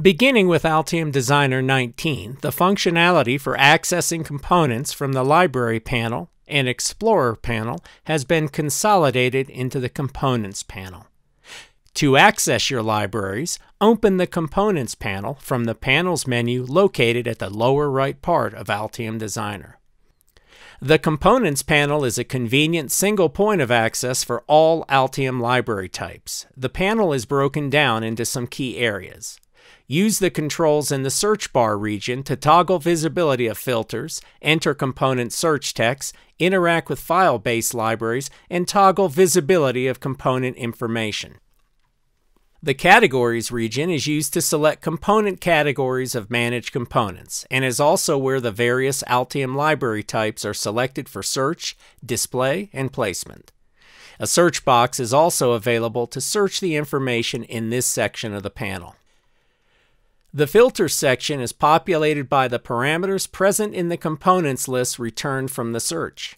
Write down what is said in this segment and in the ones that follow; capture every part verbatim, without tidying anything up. Beginning with Altium Designer nineteen, the functionality for accessing components from the Library panel and Explorer panel has been consolidated into the Components panel. To access your libraries, open the Components panel from the Panels menu located at the lower right part of Altium Designer. The Components panel is a convenient single point of access for all Altium library types. The panel is broken down into some key areas. Use the controls in the search bar region to toggle visibility of filters, enter component search text, interact with file-based libraries, and toggle visibility of component information. The Categories region is used to select component categories of managed components, and is also where the various Altium library types are selected for search, display, and placement. A search box is also available to search the information in this section of the panel. The Filters section is populated by the parameters present in the components list returned from the search.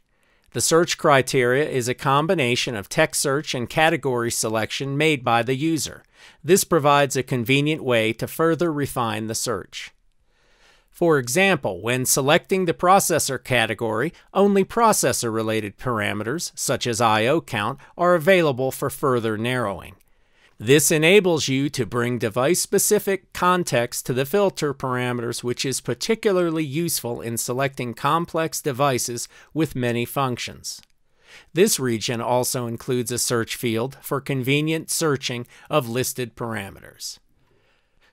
The search criteria is a combination of text search and category selection made by the user. This provides a convenient way to further refine the search. For example, when selecting the processor category, only processor-related parameters, such as I O count, are available for further narrowing. This enables you to bring device-specific context to the filter parameters, which is particularly useful in selecting complex devices with many functions. This region also includes a search field for convenient searching of listed parameters.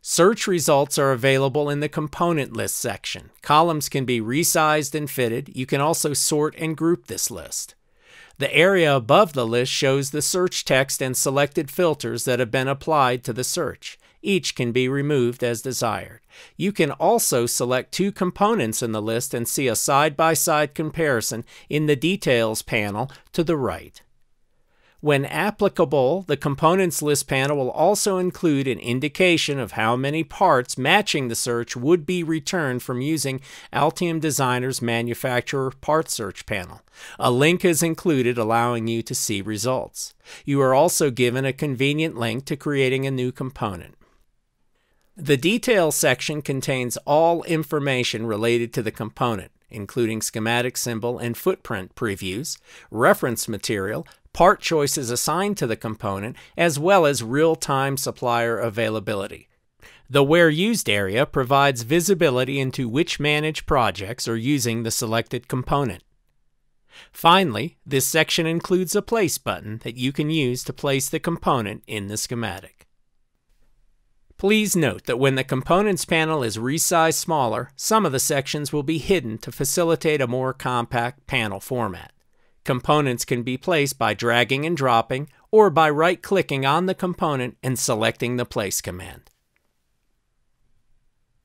Search results are available in the Component List section. Columns can be resized and fitted. You can also sort and group this list. The area above the list shows the search text and selected filters that have been applied to the search. Each can be removed as desired. You can also select two components in the list and see a side-by-side comparison in the Details panel to the right. When applicable, the Components List panel will also include an indication of how many parts matching the search would be returned from using Altium Designer's Manufacturer Part Search panel. A link is included allowing you to see results. You are also given a convenient link to creating a new component. The Details section contains all information related to the component, including schematic symbol and footprint previews, reference material, part choices assigned to the component, as well as real-time supplier availability. The Where Used area provides visibility into which managed projects are using the selected component. Finally, this section includes a Place button that you can use to place the component in the schematic. Please note that when the Components panel is resized smaller, some of the sections will be hidden to facilitate a more compact panel format. Components can be placed by dragging and dropping, or by right-clicking on the component and selecting the Place command.